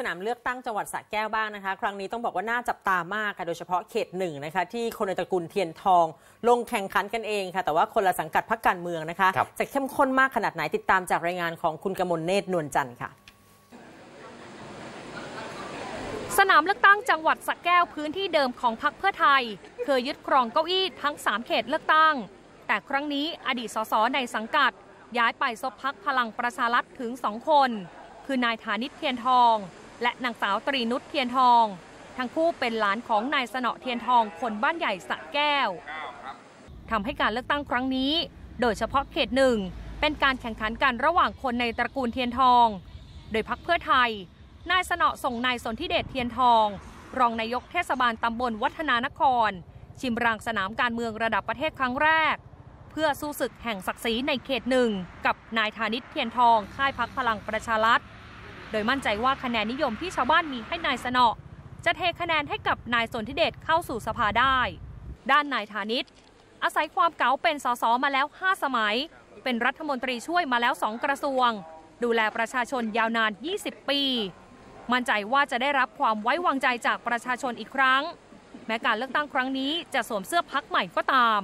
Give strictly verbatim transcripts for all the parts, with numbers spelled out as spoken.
สนามเลือกตั้งจังหวัดสระแก้วบ้างนะคะครั้งนี้ต้องบอกว่าน่าจับตามากค่ะโดยเฉพาะเขตหนึ่งนะคะที่คนในตระกูลเทียนทองลงแข่งขันกันเองค่ะแต่ว่าคนละสังกัดพรรคการเมืองนะคะจะเข้มข้นมากขนาดไหนติดตามจากรายงานของคุณกมลเนตรนวลจันทร์ค่ะสนามเลือกตั้งจังหวัดสระแก้วพื้นที่เดิมของพรรคเพื่อไทยเคยยึดครองเก้าอี้ทั้งสามเขตเลือกตั้งแต่ครั้งนี้อดีตสสในสังกัดย้ายไปซบพรรคพลังประชารัฐถึงสองคนคือนายฐานิชเทียนทองและนางสาวตรีนุชเทียนทองทั้งคู่เป็นหลานของนายสนอเทียนทองคนบ้านใหญ่สระแก้วทำให้การเลือกตั้งครั้งนี้โดยเฉพาะเขตหนึ่งเป็นการแข่งขันกันระหว่างคนในตระกูลเทียนทองโดยพรรคเพื่อไทยนายสนอส่งนายสนธิเดชเทียนทองรองนายกเทศบาลตำบลวัฒนานครชิมรางสนามการเมืองระดับประเทศครั้งแรกเพื่อสู้ศึกแห่งศักดิ์ศรีในเขตหนึ่งกับนายฐานิชเทียนทองค่ายพรรคพลังประชารัฐโดยมั่นใจว่าคะแนนนิยมที่ชาวบ้านมีให้นายสนอจะเทคะแนนให้กับนายสนธิเดชเข้าสู่สภาได้ด้านนายฐานิชอาศัยความเก๋าเป็นสสมาแล้วห้าสมัยเป็นรัฐมนตรีช่วยมาแล้วสองกระทรวงดูแลประชาชนยาวนานยี่สิบปีมั่นใจว่าจะได้รับความไว้วางใจจากประชาชนอีกครั้งแม้การเลือกตั้งครั้งนี้จะสวมเสื้อพรรคใหม่ก็ตาม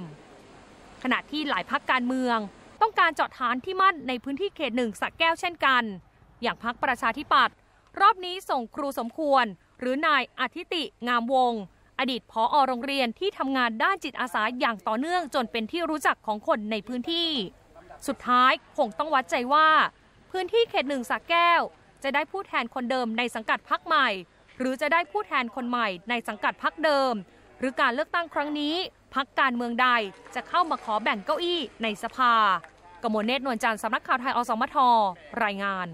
ขณะที่หลายพรรคการเมืองต้องการเจาะฐานที่มั่นในพื้นที่เขตหนึ่งสระแก้วเช่นกันอย่างพรรคประชาธิปัตย์รอบนี้ส่งครูสมควรหรือนายอธิติงามวงศ์อดีตผอ.โรงเรียนที่ทำงานด้านจิตอาสาอย่างต่อเนื่องจนเป็นที่รู้จักของคนในพื้นที่สุดท้ายคงต้องวัดใจว่าพื้นที่เขตหนึ่งสระแก้วจะได้ผู้แทนคนเดิมในสังกัดพรรคใหม่หรือจะได้ผู้แทนคนใหม่ในสังกัดพรรคเดิมหรือการเลือกตั้งครั้งนี้พรรคการเมืองใดจะเข้ามาขอแบ่งเก้าอี้ในสภากมลเนตรนวลจันทร์สำนักข่าวไทยอสมทรายงาน